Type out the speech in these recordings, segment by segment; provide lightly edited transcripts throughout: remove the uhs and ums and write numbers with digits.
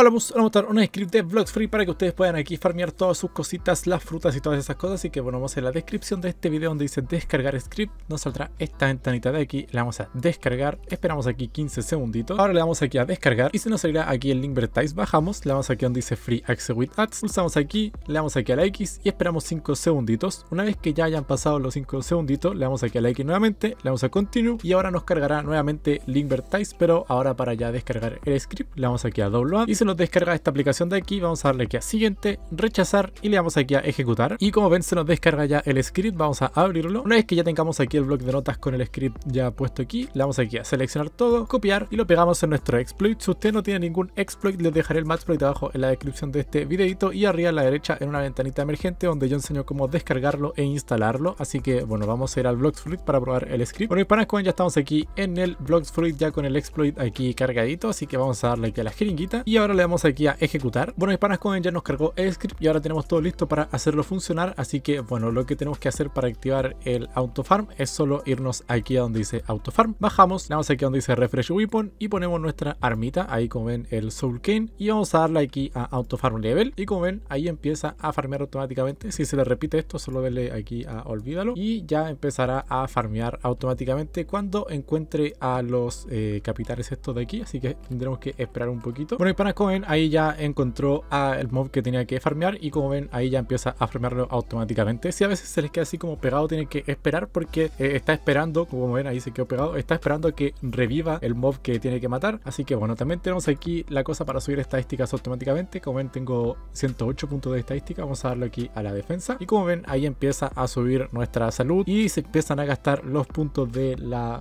Hola, vamos a montar un script de Blox Fruits para que ustedes puedan aquí farmear todas sus cositas, las frutas y todas esas cosas. Así que bueno, vamos en la descripción de este video donde dice descargar script. Nos saldrá esta ventanita de aquí, la vamos a descargar, esperamos aquí 15 segunditos. Ahora le damos aquí a descargar y se nos salirá aquí el Linkvertise. Bajamos, le damos aquí donde dice Free Access with Ads, pulsamos aquí, le damos aquí a la X y esperamos 5 segunditos. Una vez que ya hayan pasado los 5 segunditos, le damos aquí a la X nuevamente, le damos a Continue y ahora nos cargará nuevamente Linkvertise, pero ahora para ya descargar el script, le damos aquí a Download y se nos descarga esta aplicación de aquí. Vamos a darle aquí a siguiente, rechazar y le damos aquí a ejecutar. Y como ven, se nos descarga ya el script. Vamos a abrirlo. Una vez que ya tengamos aquí el bloc de notas con el script ya puesto aquí, le damos aquí a seleccionar todo, copiar y lo pegamos en nuestro exploit. Si usted no tiene ningún exploit, les dejaré el MatSploit abajo en la descripción de este videito y arriba a la derecha en una ventanita emergente donde yo enseño cómo descargarlo e instalarlo. Así que bueno, vamos a ir al Blox Fruits para probar el script. Bueno, y para ya estamos aquí en el Blox Fruits ya con el exploit aquí cargadito, así que vamos a darle aquí a la jeringuita y ahora le damos aquí a ejecutar. Bueno, hispanas, como ven, ya nos cargó el script y ahora tenemos todo listo para hacerlo funcionar. Así que bueno, lo que tenemos que hacer para activar el autofarm es solo irnos aquí a donde dice autofarm, bajamos, le damos aquí a donde dice refresh weapon y ponemos nuestra armita, ahí como ven el soul cane, y vamos a darle aquí a autofarm level y como ven ahí empieza a farmear automáticamente. Si se le repite esto, solo denle aquí a olvídalo y ya empezará a farmear automáticamente cuando encuentre a los capitales estos de aquí, así que tendremos que esperar un poquito. Bueno, hispanas, como ven, ahí ya encontró al mob que tenía que farmear y como ven ahí ya empieza a farmearlo automáticamente. Si a veces se les queda así como pegado, tienen que esperar porque está esperando, como ven ahí se quedó pegado, está esperando a que reviva el mob que tiene que matar. Así que bueno, también tenemos aquí la cosa para subir estadísticas automáticamente. Como ven, tengo 108 puntos de estadística, vamos a darle aquí a la defensa y como ven ahí empieza a subir nuestra salud y se empiezan a gastar los puntos de las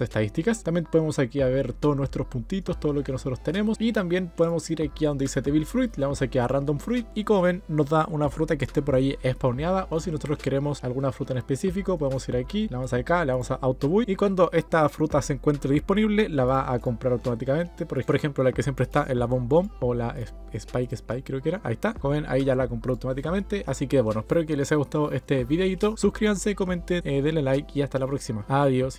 estadísticas. También podemos aquí a ver todos nuestros puntitos, todo lo que nosotros tenemos, y también podemos ir aquí a donde dice Devil Fruit, le damos aquí a Random Fruit y como ven nos da una fruta que esté por ahí spawneada, o si nosotros queremos alguna fruta en específico podemos ir aquí, le vamos acá, le vamos a Autobuy y cuando esta fruta se encuentre disponible la va a comprar automáticamente. Por ejemplo, la que siempre está en la Bomb Bomb o la Spike creo que era, ahí está, como ven ahí ya la compró automáticamente. Así que bueno, espero que les haya gustado este videito, suscríbanse, comenten, denle like y hasta la próxima. Adiós.